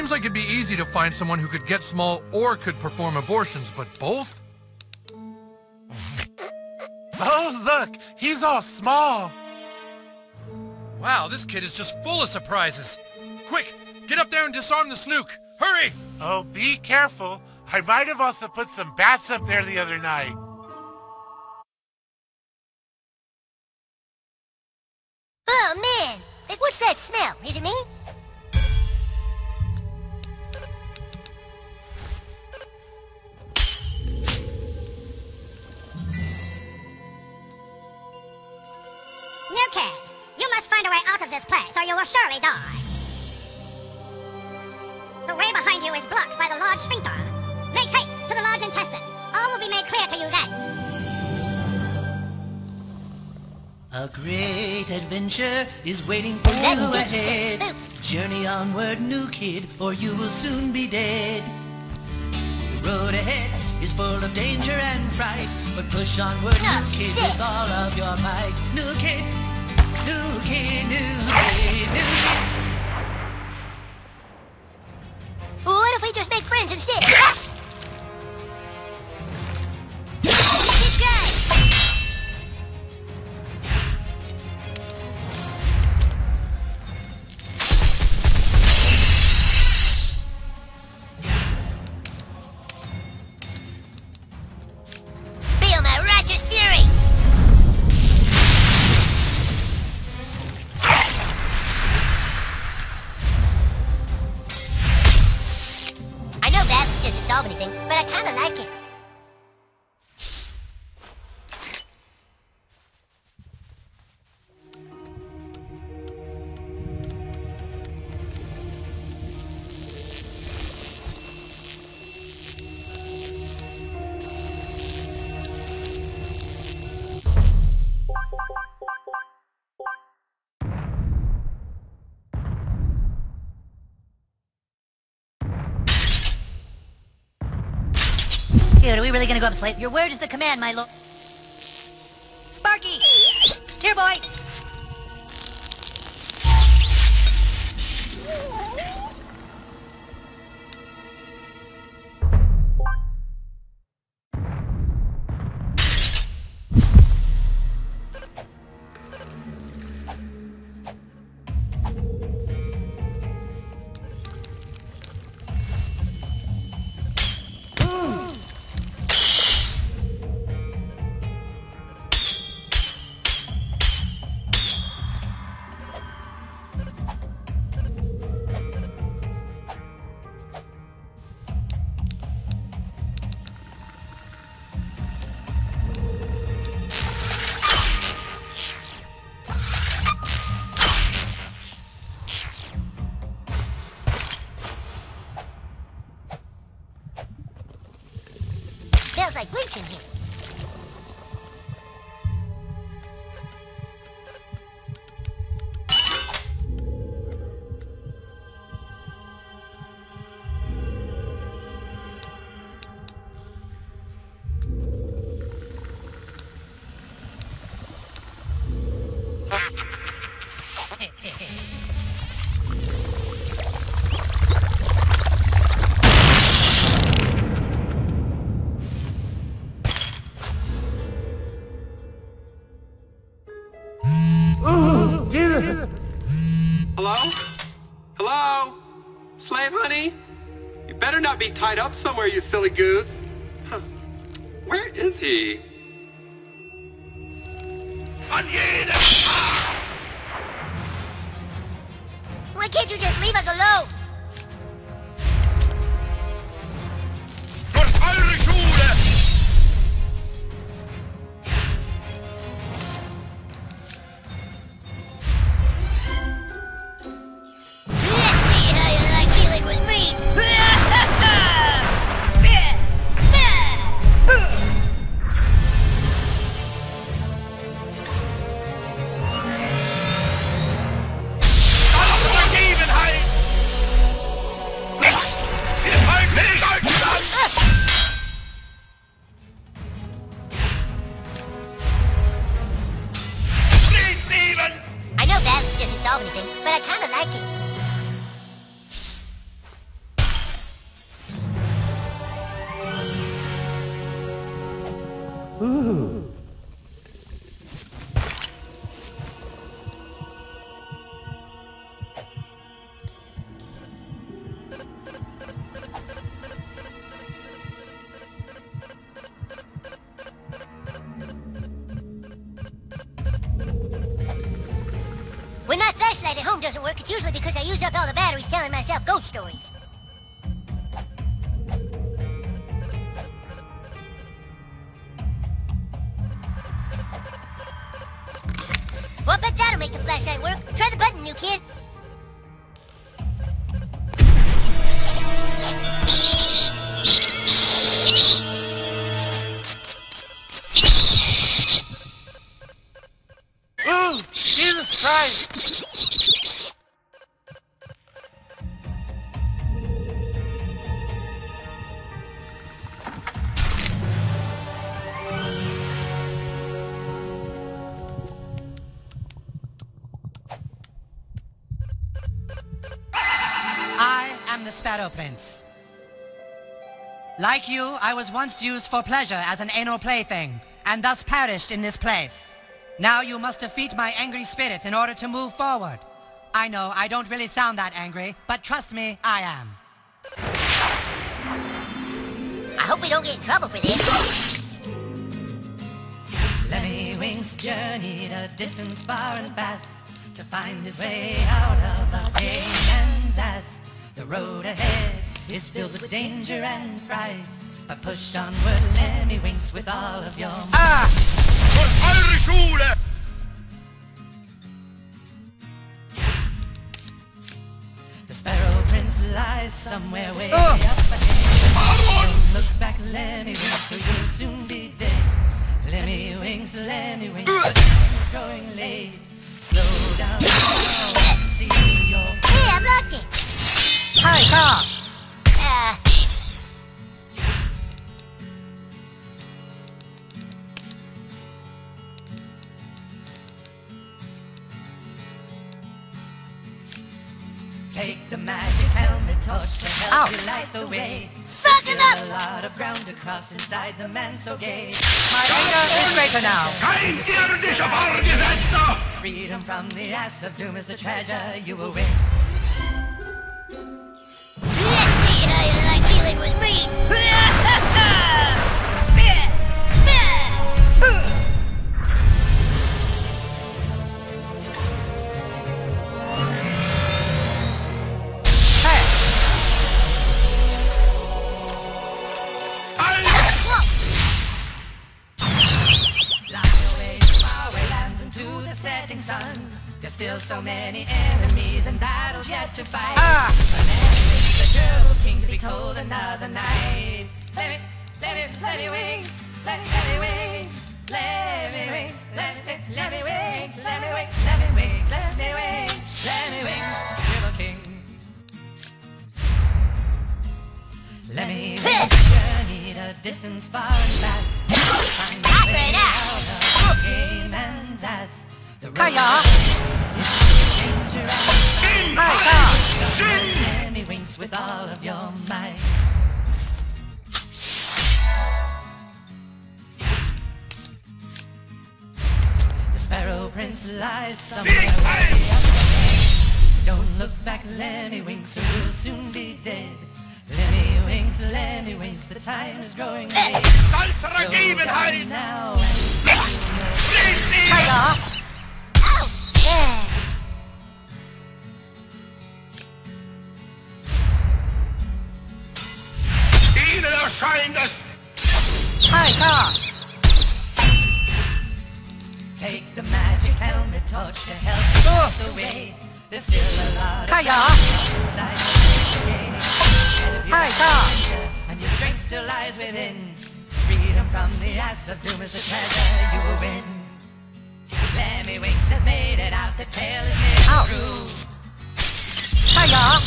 Seems like it'd be easy to find someone who could get small or could perform abortions, but both? Oh, look! He's all small! Wow, this kid is just full of surprises! Quick! Get up there and disarm the snook! Hurry! Oh, be careful! I might have also put some bats up there the other night. Oh, man! Hey, what's that smell? Is it me? New kid, you must find a way out of this place or you will surely die. The way behind you is blocked by the large sphincter. Make haste to the large intestine. All will be made clear to you then. A great adventure is waiting for you ahead. Journey onward, new kid, or you will soon be dead. The road ahead is full of danger and fright, but push onward, new kid, with all of your might. New kid, new kid, new kid, new kid. What if we just make friends instead? Dude, are we really gonna go up Slate? Your word is the command, my lord. Sparky! Here, boy! Like bleach in here. Tied up somewhere, you silly goose. Huh. Where is he? Why can't you just leave us alone? Ooh. When my flashlight at home doesn't work, it's usually because I used up all the batteries telling myself ghost stories. Well, I bet that'll make the flashlight work. Try the button, new kid. Ooh, Jesus Christ! I am the Sparrow Prince. Like you, I was once used for pleasure as an anal plaything, and thus perished in this place. Now you must defeat my angry spirit in order to move forward. I know, I don't really sound that angry, but trust me, I am. I hope we don't get in trouble for this. Lemmiwinks journeyed a distance far and fast to find his way out of the king man's ass. The road ahead is filled with danger and fright, but push onward, Lemmiwinks, with all of your might. The Sparrow Prince lies somewhere way up ahead. Don't look back, Lemmiwinks, or you'll soon be dead. Lemmiwinks, Lemmiwinks, the time is growing late. Slow down, see your... Hey, I'm lucky! Hi, Carl! Take the magic helmet torch to help you light the way. Sucking up! A lot of ground to cross inside the man so gay. My anger is greater now. Freedom from the ass of doom is the treasure you will win. Let's see how you like dealing with me. Still so many enemies and battles yet to fight. The girl king to be told another night. Lemmiwinks, Lemmiwinks, Lemmiwinks, Lemmiwinks, Lemmiwinks, Lemmiwinks, Lemmiwinks, Lemmiwinks, king. Lemmiwinks journeyed a distance far and fast. The road Lemmiwinks with all of your might. The Sparrow Prince lies somewhere way up ahead. Don't look back, Lemmiwinks, or you'll soon be dead. Lemmiwinks, Lemmiwinks, the time is growing late. So die now and... Take the magic helmet torch to help you the way. There's still a lot of and your strength still lies within. Freedom from the ass of doom is the treasure you will win. Lemmiwinks has made it out, the tale is made true. Hiya!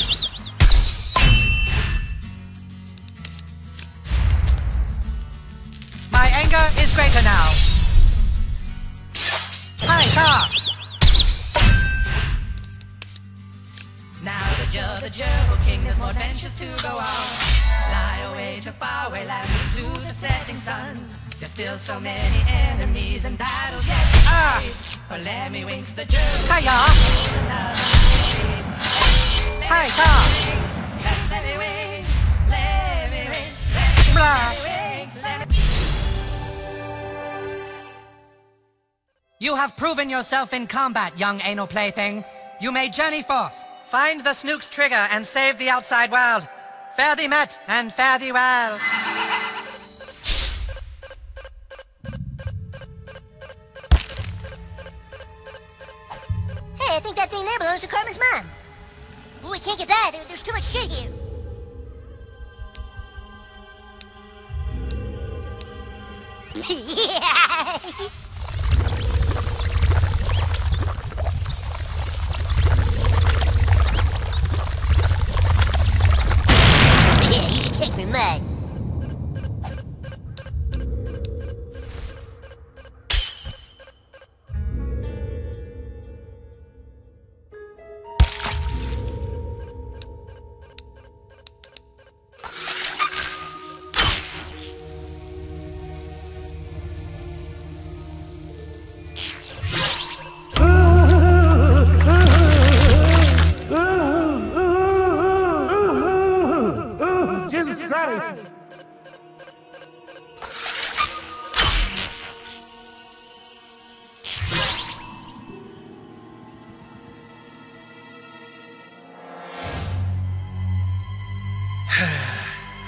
My anger is greater now. Now that you're the Gerbil King, there's more adventures to go on. Fly away to faraway lands into the setting sun. There's still so many enemies and battles yet to face. For Lemmiwinks, the journey. Hi, y'all. Hi, Tom. Lemmiwinks, Lemmiwinks, Lemmiwinks, Lemmiwinks. You have proven yourself in combat, young anal plaything. You may journey forth. Find the Snooks trigger and save the outside world. Fare thee met and fare thee well. Hey, I think that thing there belongs to Carmen's mom. Well, we can't get by. There's too much shit here. Yeah! Mud.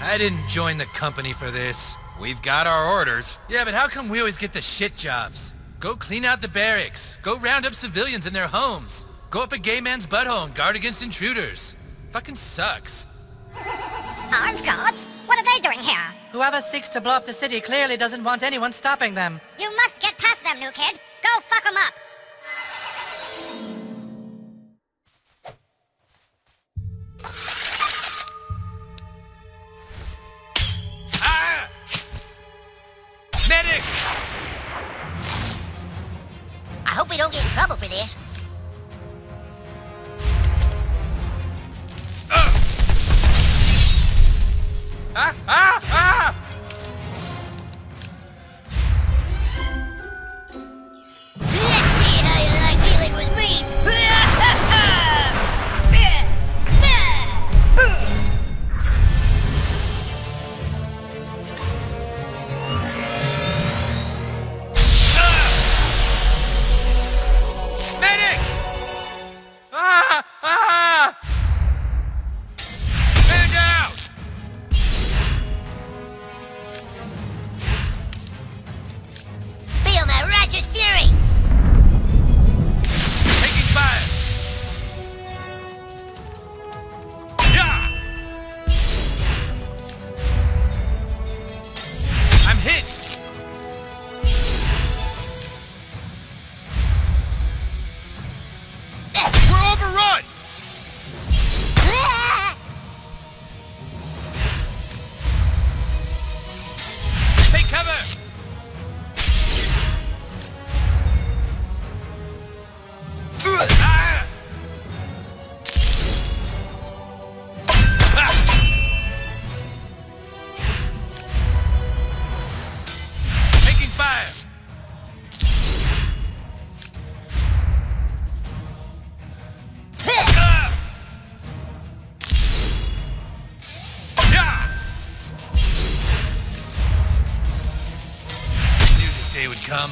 I didn't join the company for this. We've got our orders. Yeah, but how come we always get the shit jobs? Go clean out the barracks. Go round up civilians in their homes. Go up a gay man's butthole and guard against intruders. Fucking sucks. Armed guards? What are they doing here? Whoever seeks to blow up the city clearly doesn't want anyone stopping them. You must get past them, new kid. Go fuck them up. We don't get in trouble for this. Let's see how you like dealing with me. Come.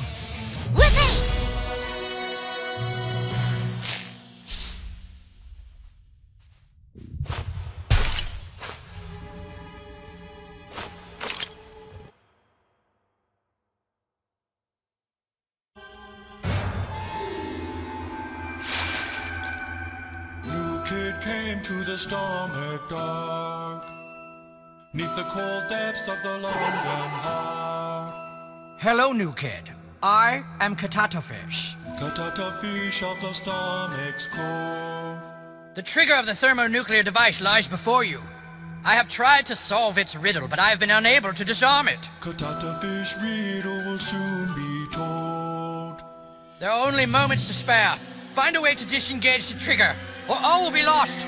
New kid came to the storm at dark, 'neath the cold depths of the London heart. Hello, new kid. I am Katatafish. Katatafish of the stomach's core. The trigger of the thermonuclear device lies before you. I have tried to solve its riddle, but I have been unable to disarm it. Katatafish riddle will soon be told. There are only moments to spare. Find a way to disengage the trigger, or all will be lost.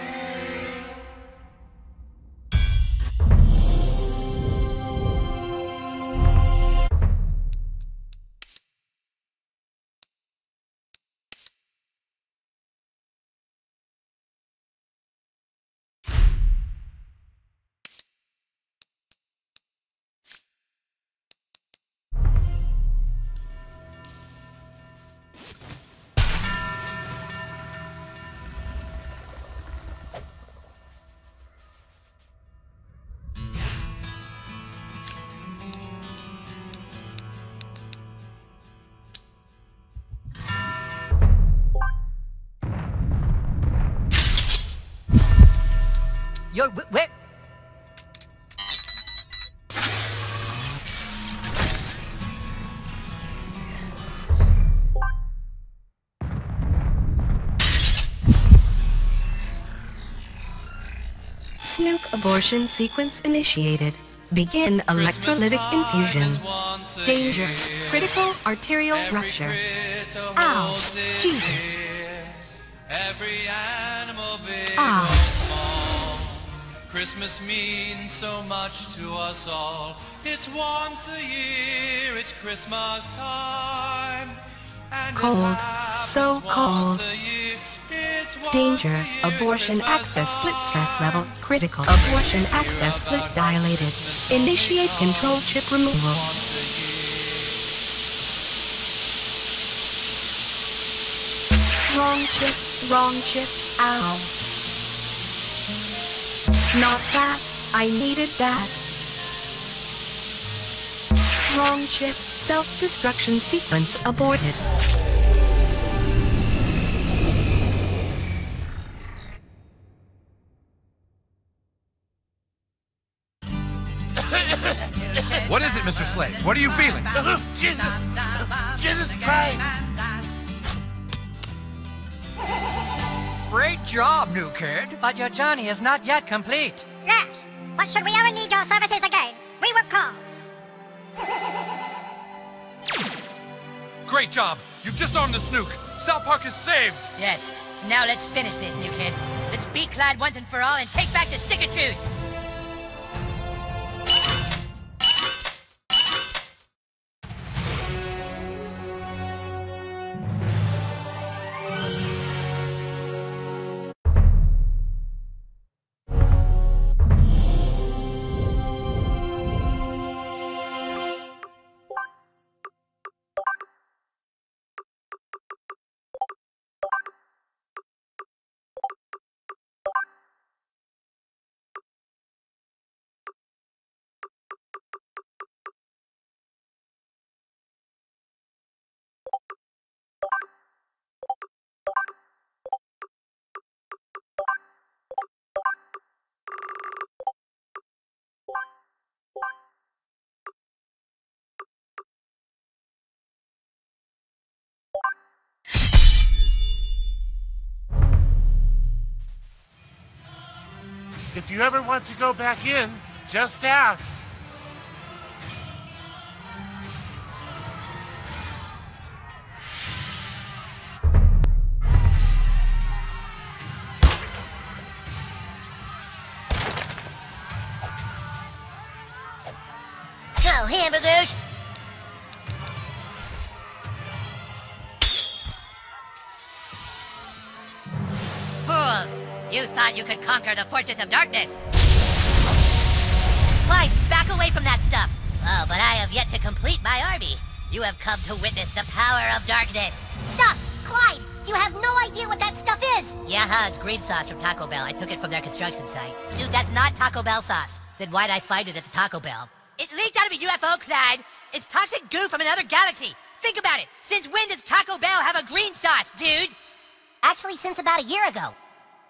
Yo, where? Snook abortion sequence initiated. Begin electrolytic infusion. Danger. Critical arterial rupture. Ow. Jesus. Every animal big or small. Christmas means so much to us all. It's once a year, it's Christmas time. And cold, so cold. Danger, abortion access slit stress level critical. Abortion access slit dilated. Initiate control chip removal. Wrong chip, ow. Not that, I needed that. Wrong chip, self-destruction sequence aborted. What is it, Mr. Slade? What are you feeling? Jesus! Jesus Christ! Great job, new kid. But your journey is not yet complete. Yes, but should we ever need your services again, we will call. Great job! You've disarmed the Snook! South Park is saved! Yes, now let's finish this, new kid. Let's be clad once and for all and take back the Stick of Truth! If you ever want to go back in, just ask. Oh, hamburgers! Fools! You thought you could conquer the Fortress of Darkness! Clyde, back away from that stuff! Oh, but I have yet to complete my army! You have come to witness the power of darkness! Stop! Clyde! You have no idea what that stuff is! Yeah, it's green sauce from Taco Bell. I took it from their construction site. Dude, that's not Taco Bell sauce. Then why'd I find it at the Taco Bell? It leaked out of a UFO, Clyde! It's toxic goo from another galaxy! Think about it! Since when does Taco Bell have a green sauce, dude? Actually, since about a year ago.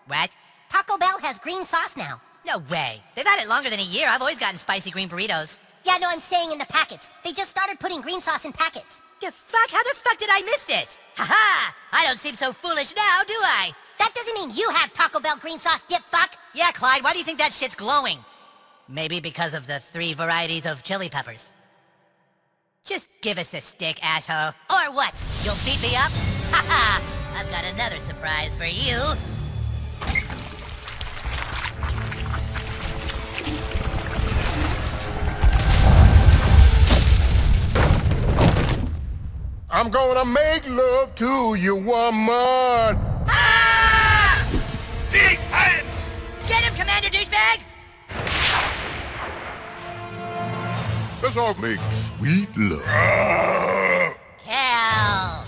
What? Taco Bell has green sauce now. No way. They've had it longer than a year. I've always gotten spicy green burritos. Yeah, no, I'm saying in the packets. They just started putting green sauce in packets. The fuck? How the fuck did I miss this? Haha! I don't seem so foolish now, do I? That doesn't mean you have Taco Bell green sauce, dip fuck. Yeah, Clyde, why do you think that shit's glowing? Maybe because of the 3 varieties of chili peppers. Just give us a stick, asshole. Or what? You'll beat me up? Haha! I've got another surprise for you. I'm gonna make love to you, woman! Ah! Dick Ham! Get him, Commander Dudebag! Let's all make sweet love. Hell!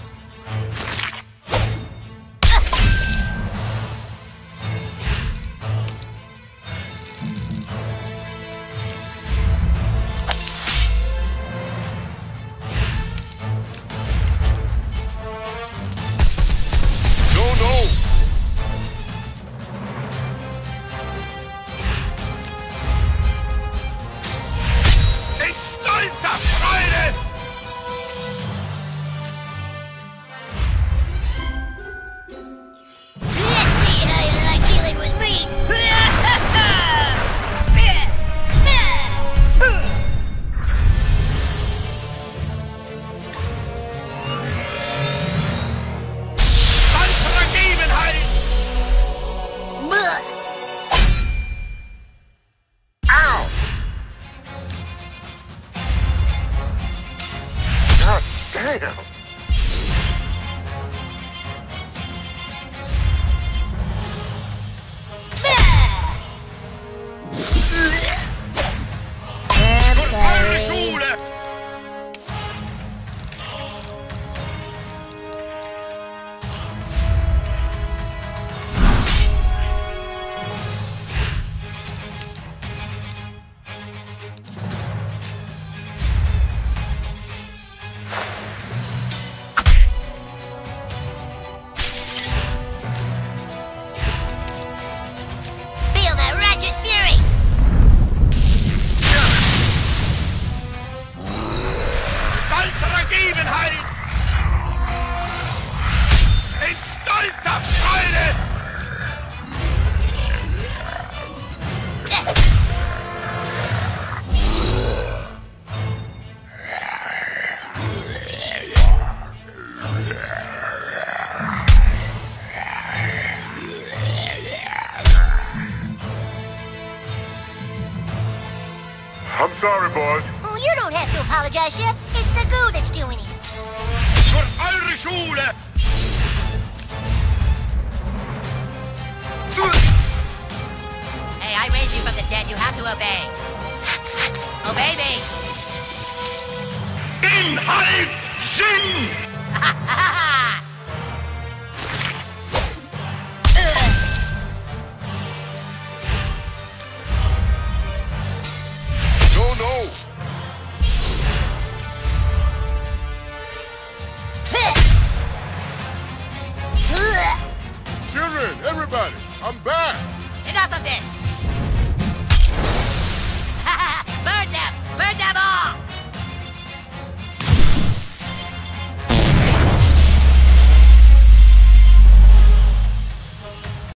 potato. I'm sorry, boys. Oh, you don't have to apologize, Chef. It's the goo that's doing it. Your Irish hula. Hey, I raised you from the dead. You have to obey. Obey me. In high zing!